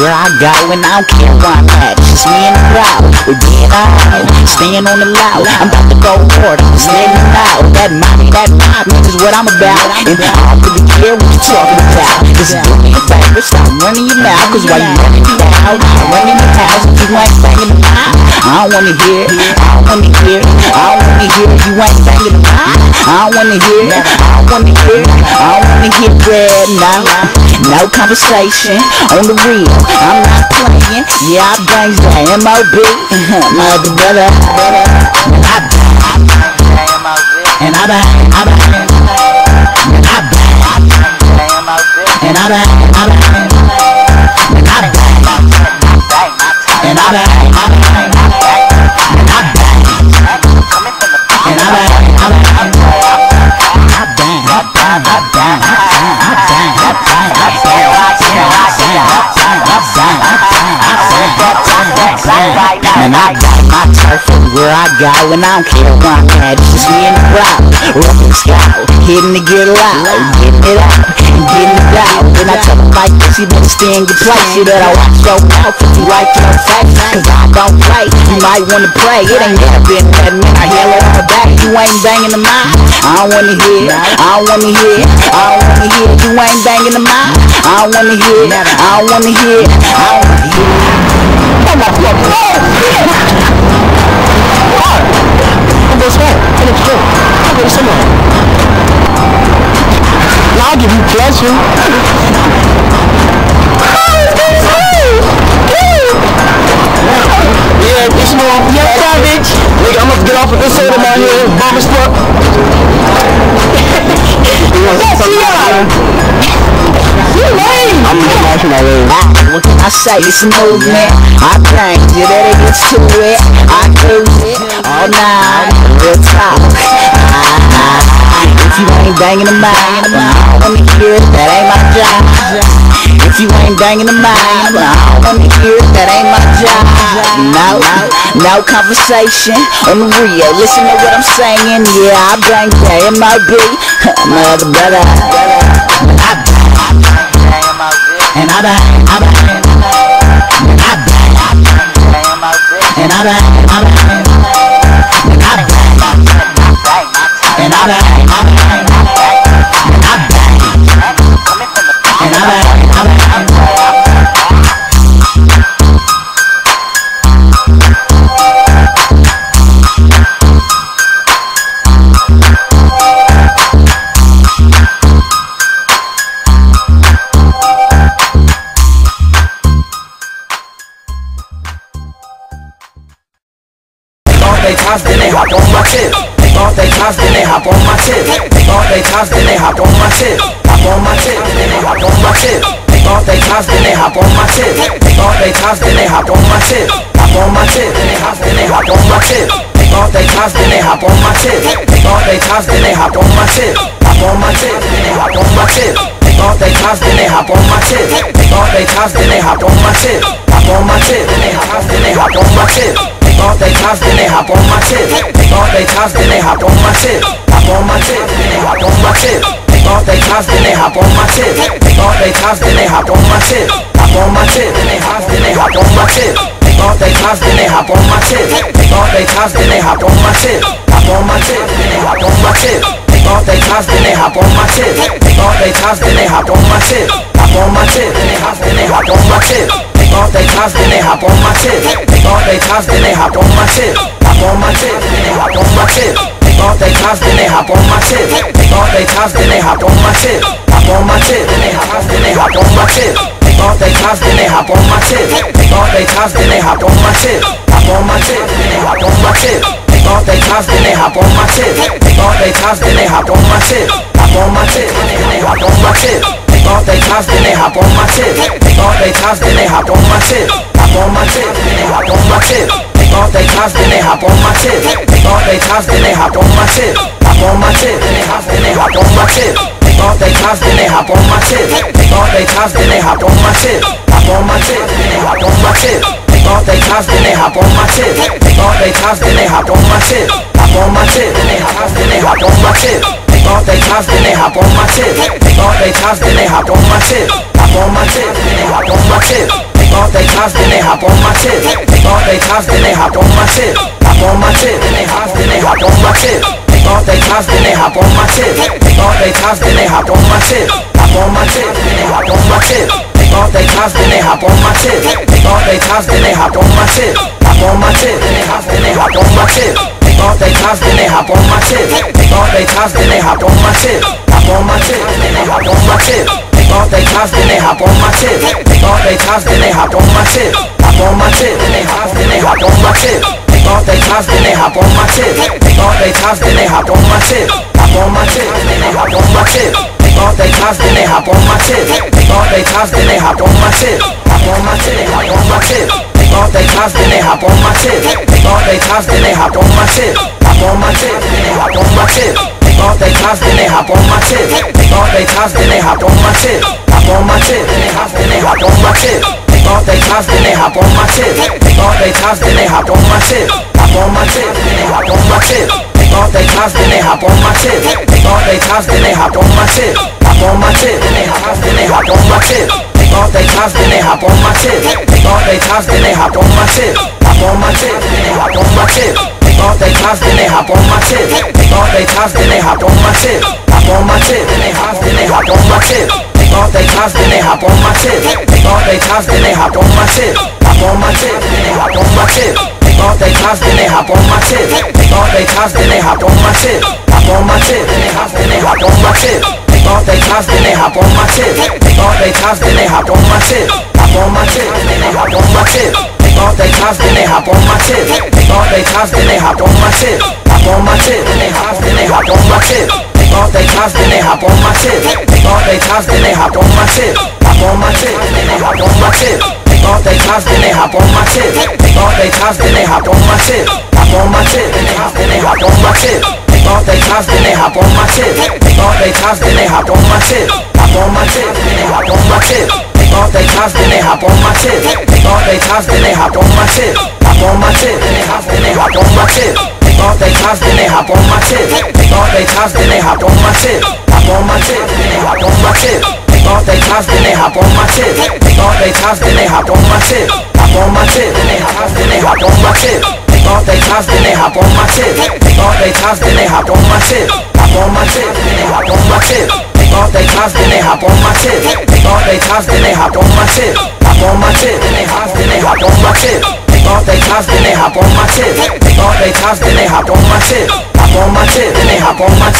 where I go, and I don't care where I'm at. Just me and the crowd, we're getting out, staying on the loud. I'm about to go hard, I'm just letting it out. That money is what I'm about. And I don't really care what you're talking about. Just do me a favor, stop running your mouth. Cause while you running me out, I'm running the house. If you ain't banging the pie, I don't wanna hear it. I don't wanna hear it. I don't wanna hear it. You ain't banging the pie. I don't wanna hear it. I don't wanna hear it. I don't wanna hear bread. No conversation on the real. I'm not playing. Yeah, I bangs that MOB. My brother, I bang that MOB. And I bang. I bang that MOB. And I bang. And I bang my turf where I go, and I don't care where I'm at. It's just me and the crowd, rockin' scout, hitting to get loud, getting it out, and getting it out. Then I tell them like this, you better stay in your place. You better watch your mouth if you like your facts, cause I don't play. You might wanna pray, it ain't never been that man. I yell it all back, you ain't banging the mic. I don't wanna hear, I don't wanna hear, I don't wanna hear. You ain't banging the mic. I don't wanna hear, I don't wanna hear, I don't wanna hear. Oh my God, oh shit! I'll give you pleasure. Yeah, it's more. Yeah, savage. Nigga, I'm gonna get off of this soda down here. Bomb as fuck. Yes, you are. You lame. I'm gonna march my way. What can I say? It's a movement. I banged it, that it gets to it. I cruise it all night. Real talk. If you ain't banging the mind, I don't wanna hear it. That ain't my job. If you ain't banging the mind, I don't wanna hear it. That ain't my job. No conversation on the real. Listen to what I'm saying. Yeah, I banged that MOB. Mother brother. I banged that MOB. And They toss, then they hop on my tip. Hop on my tip. They hop on my tip. They thought they cops, then they hop on my tip. They thought they cops, then they hop on my tip. Hop on my tip, then they hop on my tip. They thought they cops, then they hop on my tip. They thought they cops, then they hop on my tip. Hop on my tip, then they hop on my tip. They thought they cops, then they hop on my tip. They thought they cops, then they hop on my tip. Hop on my tip, then they hop on my tip. They thought they cops, then they hop on my tip. They thought they cops, then they hop on my tip. Hop on my tip, then they hop on my tip. They thought they cops, then they hop on my tip. They thought they cops, then they hop on my tip. Hop on my tip, then they hop on my tip. They thought they cops, then they hop on my tip. They thought they cops, then they hop on my tip. Hop on my tip, then they hop on my tip. They thought they cops, then they hop on my tip. They thought they cops, then they hop on my tip. Hop on my tip, hop on my tip. They thought they cops, then they hop on my tip. They thought they cops, then they hop on my tip. Hop on my tip, then they hop on my tip. They thought they cops, then they hop on my tip. They thought they cops, then they hop on my tip. Hop on my tip, then they hop on my tip. They thought they cops, then they hop on my tip. They thought they cops, then they hop on my tip. Hop on my tip, then they hop on my tip. They thought they cops, then they hop on my tip. They thought they cops, then they hop on my tip. Hop on my tip, then they hop on my tip. They thought they cops, then they hop on my tip. They thought they cops, then they hop on my tip. Hop on my tip, then they hop on my tip. They thought they cops, then they hop on my tip. They thought they cops, then they hop on my tip. Hop on my tip, then they hop on my tip. They thought they cops, then they hop on my tip. They thought they cops, then they hop on my tip. Hop on my tip, then they hop on my tip. They thought they cops, then they hop on my tip. They thought they cops, then they hop on my tip. Hop on my tip, then they hop on my tip. They thought they cops, then they hop on my tip. They thought they cops, then they hop on my tip. Hop on my tip, then they hop on my tip. They thought they cops, then they hop on my tip. They thought they cops, then they hop on my tip. Hop on my tip, then they hop on my tip. They thought they cops, then they hop on my tip. They thought they cops, then they hop on my tip. Hop on my tip, then they hop on my tip. They thought they cops, then they hop on my tip. They thought they cops, then they hop on my tip. Hop on my tip, then they hop on my tip. They thought they cops, then they hop on my tip. They thought they cops, then they hop on my tip. Hop on my tip, then they hop on my tip. They thought they cops, then they hop on my tip. They thought they cops, then they hop on my tip. Hop on my tip, then they hop on my tip. They thought they cops, then they hop on my tip. They thought they cops, then they hop on my tip. Hop on my tip, then they hop on my tip. They thought they cops, then they hop on my tip. They thought they cops, then they hop on my tip. Hop on my tip, then they hop on my tip. They thought they cops, then they hop on my tip. They thought they cops, then they hop on my tip. Hop on my tip, then they hop on my tip. They thought they cops, then they hop on my tip. They thought they cops, then they hop on my tip. Hop on my tip, then they hop on my tip. They thought they cops, then they hop on my tip. They thought they cops, then they hop on my tip. Hop on my tip, then they hop on my tip.